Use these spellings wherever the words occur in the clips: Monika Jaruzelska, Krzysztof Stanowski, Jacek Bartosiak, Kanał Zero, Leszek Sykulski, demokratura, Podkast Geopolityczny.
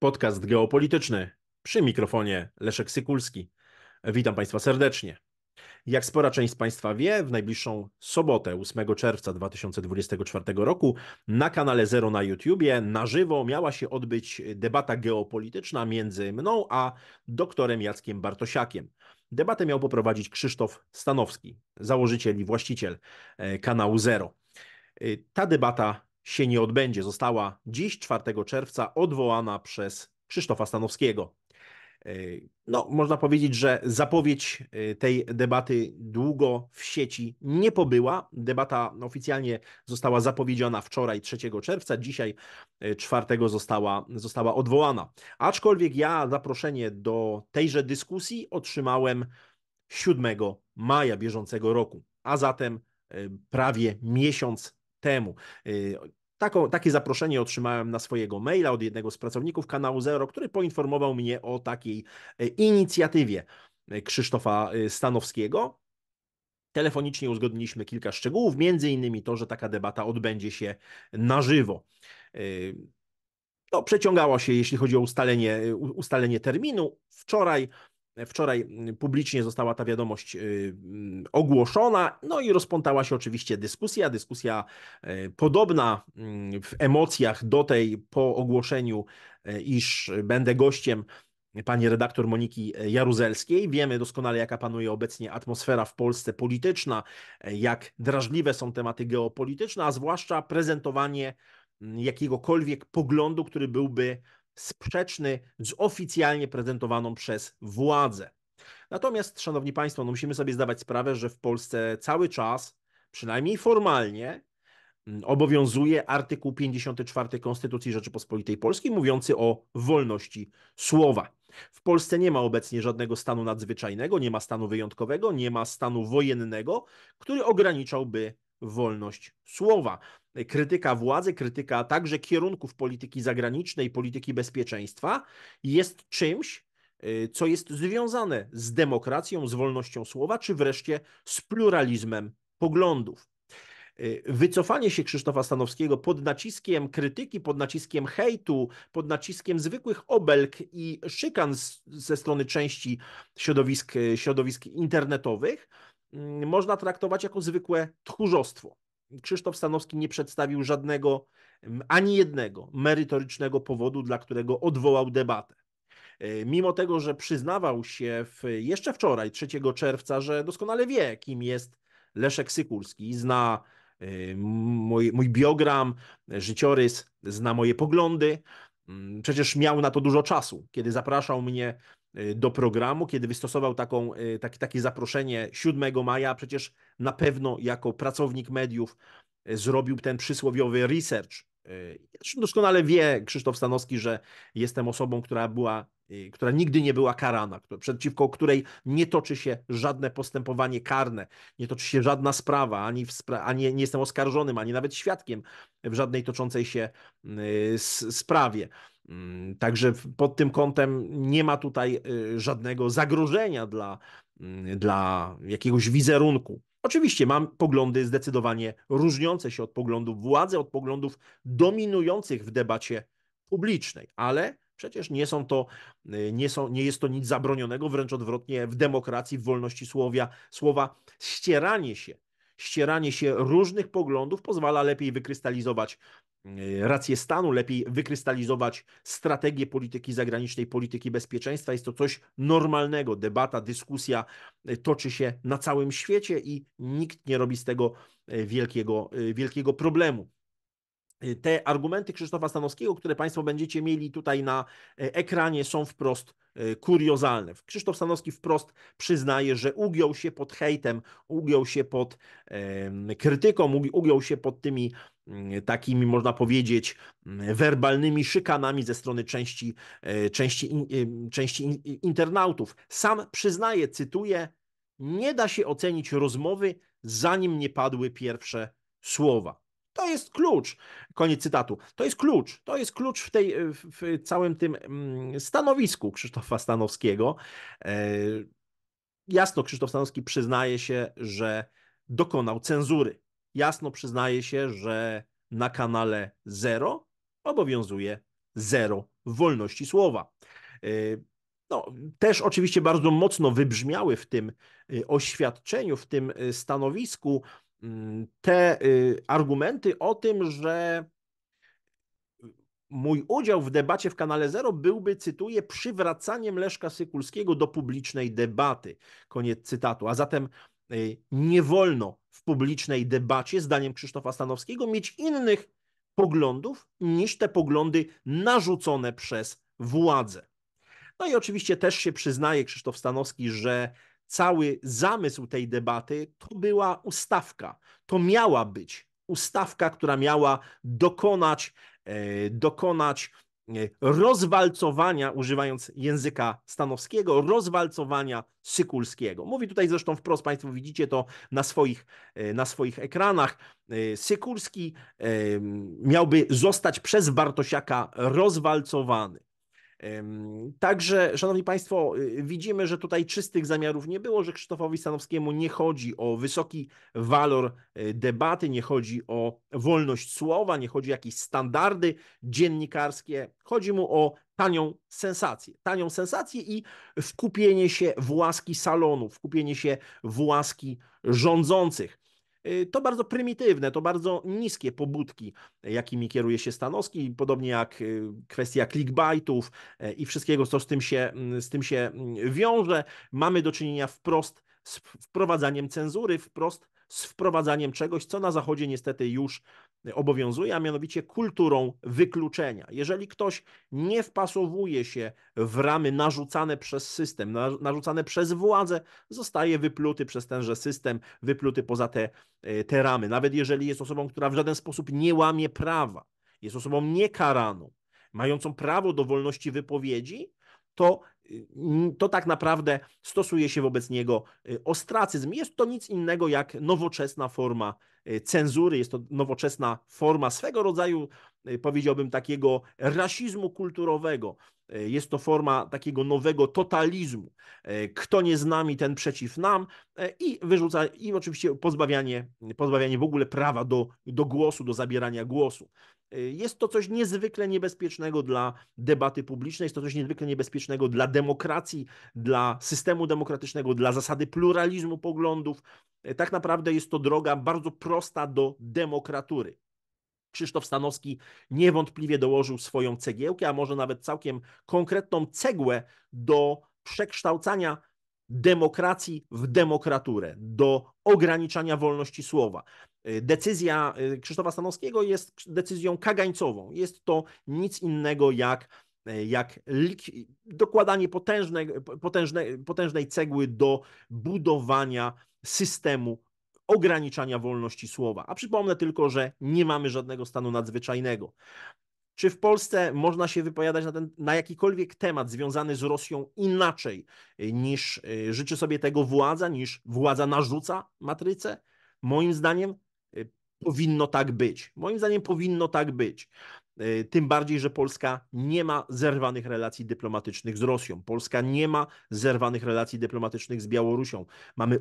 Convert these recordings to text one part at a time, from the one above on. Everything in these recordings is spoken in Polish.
Podcast geopolityczny. Przy mikrofonie Leszek Sykulski. Witam Państwa serdecznie. Jak spora część z Państwa wie, w najbliższą sobotę, 8 czerwca 2024 roku, na kanale Zero na YouTubie na żywo miała się odbyć debata geopolityczna między mną a doktorem Jackiem Bartosiakiem. Debatę miał poprowadzić Krzysztof Stanowski, założyciel i właściciel kanału Zero. Ta debata się nie odbędzie. Została dziś, 4 czerwca, odwołana przez Krzysztofa Stanowskiego. No, można powiedzieć, że zapowiedź tej debaty długo w sieci nie pobyła. Debata oficjalnie została zapowiedziana wczoraj, 3 czerwca, dzisiaj 4 została odwołana. Aczkolwiek ja zaproszenie do tejże dyskusji otrzymałem 7 maja bieżącego roku, a zatem prawie miesiąc temu. Takie zaproszenie otrzymałem na swojego maila od jednego z pracowników kanału Zero, który poinformował mnie o takiej inicjatywie Krzysztofa Stanowskiego. Telefonicznie uzgodniliśmy kilka szczegółów, między innymi to, że taka debata odbędzie się na żywo. No, przeciągało się, jeśli chodzi o ustalenie terminu. Wczoraj publicznie została ta wiadomość ogłoszona, no i rozpętała się oczywiście dyskusja podobna w emocjach do tej po ogłoszeniu, iż będę gościem pani redaktor Moniki Jaruzelskiej. Wiemy doskonale, jaka panuje obecnie atmosfera w Polsce polityczna, jak drażliwe są tematy geopolityczne, a zwłaszcza prezentowanie jakiegokolwiek poglądu, który byłby sprzeczny z oficjalnie prezentowaną przez władzę. Natomiast, szanowni państwo, no musimy sobie zdawać sprawę, że w Polsce cały czas, przynajmniej formalnie, obowiązuje artykuł 54 Konstytucji Rzeczypospolitej Polskiej mówiący o wolności słowa. W Polsce nie ma obecnie żadnego stanu nadzwyczajnego, nie ma stanu wyjątkowego, nie ma stanu wojennego, który ograniczałby wolność słowa. Krytyka władzy, krytyka także kierunków polityki zagranicznej, polityki bezpieczeństwa jest czymś, co jest związane z demokracją, z wolnością słowa, czy wreszcie z pluralizmem poglądów. Wycofanie się Krzysztofa Stanowskiego pod naciskiem krytyki, pod naciskiem hejtu, pod naciskiem zwykłych obelg i szykan ze strony części środowisk internetowych można traktować jako zwykłe tchórzostwo. Krzysztof Stanowski nie przedstawił ani jednego merytorycznego powodu, dla którego odwołał debatę. Mimo tego, że przyznawał się jeszcze wczoraj, 3 czerwca, że doskonale wie, kim jest Leszek Sykulski, zna mój biogram, życiorys, zna moje poglądy. Przecież miał na to dużo czasu, kiedy zapraszał mnie do programu, kiedy wystosował takie zaproszenie 7 maja, przecież na pewno jako pracownik mediów zrobił ten przysłowiowy research. Doskonale wie Krzysztof Stanowski, że jestem osobą, która nigdy nie była karana, przeciwko której nie toczy się żadne postępowanie karne, nie toczy się żadna sprawa, ani nie jestem oskarżonym, ani nawet świadkiem w żadnej toczącej się sprawie. Także pod tym kątem nie ma tutaj żadnego zagrożenia dla jakiegoś wizerunku. Oczywiście mam poglądy zdecydowanie różniące się od poglądów władzy, od poglądów dominujących w debacie publicznej, ale przecież nie jest to nic zabronionego, wręcz odwrotnie, w demokracji, w wolności słowa ścieranie się różnych poglądów pozwala lepiej wykrystalizować rację stanu, lepiej wykrystalizować strategię polityki zagranicznej, polityki bezpieczeństwa. Jest to coś normalnego. Debata, dyskusja toczy się na całym świecie i nikt nie robi z tego wielkiego problemu. Te argumenty Krzysztofa Stanowskiego, które Państwo będziecie mieli tutaj na ekranie, są wprost kuriozalne. Krzysztof Stanowski wprost przyznaje, że ugiął się pod hejtem, ugiął się pod krytyką, ugiął się pod tymi takimi, można powiedzieć, werbalnymi szykanami ze strony części internautów. Sam przyznaje, cytuję, nie da się ocenić rozmowy, zanim nie padły pierwsze słowa. To jest klucz, koniec cytatu. To jest klucz w całym tym stanowisku Krzysztofa Stanowskiego. Jasno Krzysztof Stanowski przyznaje się, że dokonał cenzury. Jasno przyznaje się, że na kanale Zero obowiązuje zero wolności słowa. No, też oczywiście bardzo mocno wybrzmiały w tym oświadczeniu, w tym stanowisku te argumenty o tym, że mój udział w debacie w Kanale Zero byłby, cytuję, przywracaniem Leszka Sykulskiego do publicznej debaty. Koniec cytatu. A zatem nie wolno w publicznej debacie, zdaniem Krzysztofa Stanowskiego, mieć innych poglądów niż te poglądy narzucone przez władzę. No i oczywiście też się przyznaje Krzysztof Stanowski, że cały zamysł tej debaty to była ustawka. To miała być ustawka, która miała dokonać rozwalcowania, używając języka Stanowskiego, rozwalcowania Sykulskiego. Mówi tutaj zresztą wprost, Państwo widzicie to na swoich ekranach. Sykulski miałby zostać przez Bartosiaka rozwalcowany. Także, Szanowni Państwo, widzimy, że tutaj czystych zamiarów nie było, że Krzysztofowi Stanowskiemu nie chodzi o wysoki walor debaty, nie chodzi o wolność słowa, nie chodzi o jakieś standardy dziennikarskie, chodzi mu o tanią sensację i wkupienie się w łaski salonu, wkupienie się w łaski rządzących. To bardzo prymitywne, to bardzo niskie pobudki, jakimi kieruje się Stanowski, podobnie jak kwestia clickbaitów i wszystkiego, co z tym się wiąże. Mamy do czynienia wprost z wprowadzaniem cenzury, wprost z wprowadzaniem czegoś, co na Zachodzie niestety już obowiązuje, a mianowicie kulturą wykluczenia. Jeżeli ktoś nie wpasowuje się w ramy narzucane przez system, narzucane przez władzę, zostaje wypluty przez tenże system, wypluty poza te ramy. Nawet jeżeli jest osobą, która w żaden sposób nie łamie prawa, jest osobą niekaraną, mającą prawo do wolności wypowiedzi, to tak naprawdę stosuje się wobec niego ostracyzm. Jest to nic innego jak nowoczesna forma cenzury, jest to nowoczesna forma swego rodzaju, powiedziałbym, takiego rasizmu kulturowego. Jest to forma takiego nowego totalizmu. Kto nie z nami, ten przeciw nam i wyrzuca, i oczywiście pozbawianie w ogóle prawa do głosu, do zabierania głosu. Jest to coś niezwykle niebezpiecznego dla debaty publicznej, jest to coś niezwykle niebezpiecznego dla demokracji, dla systemu demokratycznego, dla zasady pluralizmu poglądów. Tak naprawdę jest to droga bardzo prosta do demokratury. Krzysztof Stanowski niewątpliwie dołożył swoją cegiełkę, a może nawet całkiem konkretną cegłę do przekształcania demokracji w demokraturę, do ograniczania wolności słowa. Decyzja Krzysztofa Stanowskiego jest decyzją kagańcową. Jest to nic innego jak dokładanie potężnej cegły do budowania systemu ograniczania wolności słowa. A przypomnę tylko, że nie mamy żadnego stanu nadzwyczajnego. Czy w Polsce można się wypowiadać na jakikolwiek temat związany z Rosją inaczej niż życzy sobie tego władza, niż władza narzuca matrycę? Moim zdaniem powinno tak być. Moim zdaniem powinno tak być. Tym bardziej, że Polska nie ma zerwanych relacji dyplomatycznych z Rosją. Polska nie ma zerwanych relacji dyplomatycznych z Białorusią.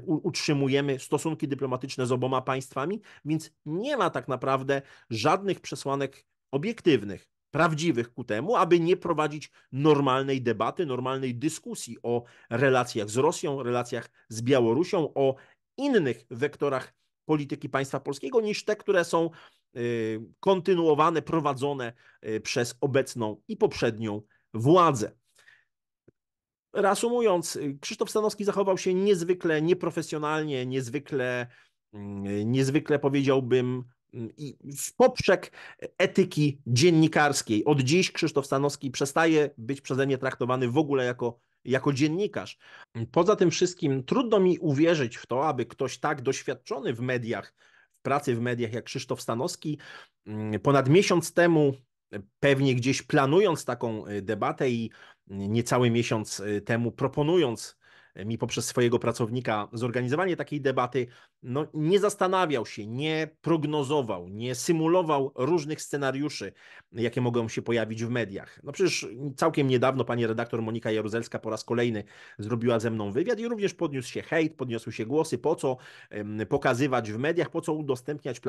Utrzymujemy stosunki dyplomatyczne z oboma państwami, więc nie ma tak naprawdę żadnych przesłanek obiektywnych, prawdziwych ku temu, aby nie prowadzić normalnej debaty, normalnej dyskusji o relacjach z Rosją, relacjach z Białorusią, o innych wektorach polityki państwa polskiego niż te, które są kontynuowane, prowadzone przez obecną i poprzednią władzę. Reasumując, Krzysztof Stanowski zachował się niezwykle nieprofesjonalnie, niezwykle powiedziałbym i w poprzek etyki dziennikarskiej. Od dziś Krzysztof Stanowski przestaje być przeze mnie traktowany w ogóle jako dziennikarz. Poza tym wszystkim trudno mi uwierzyć w to, aby ktoś tak doświadczony w mediach, w pracy w mediach jak Krzysztof Stanowski, ponad miesiąc temu, pewnie gdzieś planując taką debatę i niecały miesiąc temu proponując mi poprzez swojego pracownika zorganizowanie takiej debaty, no, nie zastanawiał się, nie prognozował, nie symulował różnych scenariuszy, jakie mogą się pojawić w mediach. No przecież całkiem niedawno pani redaktor Monika Jaruzelska po raz kolejny zrobiła ze mną wywiad i również podniósł się hejt, podniosły się głosy, po co pokazywać w mediach, po co udostępniać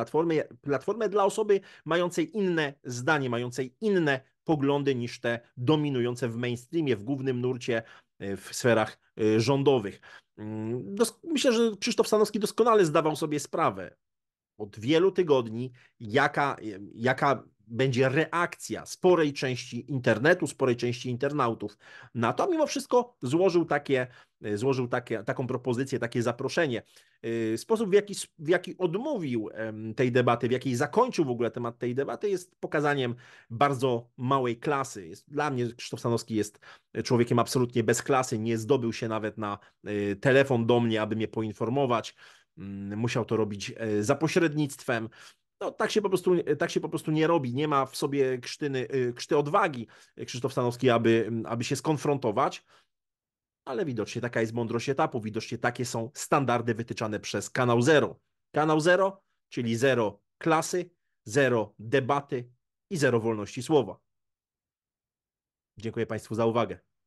platformę dla osoby mającej inne zdanie, mającej inne poglądy niż te dominujące w mainstreamie, w głównym nurcie, w sferach rządowych. Myślę, że Krzysztof Stanowski doskonale zdawał sobie sprawę od wielu tygodni, jaka będzie reakcja sporej części internetu, sporej części internautów. Na to mimo wszystko złożył taką propozycję, takie zaproszenie. Sposób, w jaki odmówił tej debaty, w jaki zakończył w ogóle temat tej debaty, jest pokazaniem bardzo małej klasy. Dla mnie Krzysztof Stanowski jest człowiekiem absolutnie bez klasy, nie zdobył się nawet na telefon do mnie, aby mnie poinformować. Musiał to robić za pośrednictwem. No, tak się po prostu nie robi. Nie ma w sobie krzty odwagi Krzysztof Stanowski, aby się skonfrontować, ale widocznie taka jest mądrość etapu, widocznie takie są standardy wytyczane przez Kanał Zero. Kanał Zero, czyli zero klasy, zero debaty i zero wolności słowa. Dziękuję Państwu za uwagę.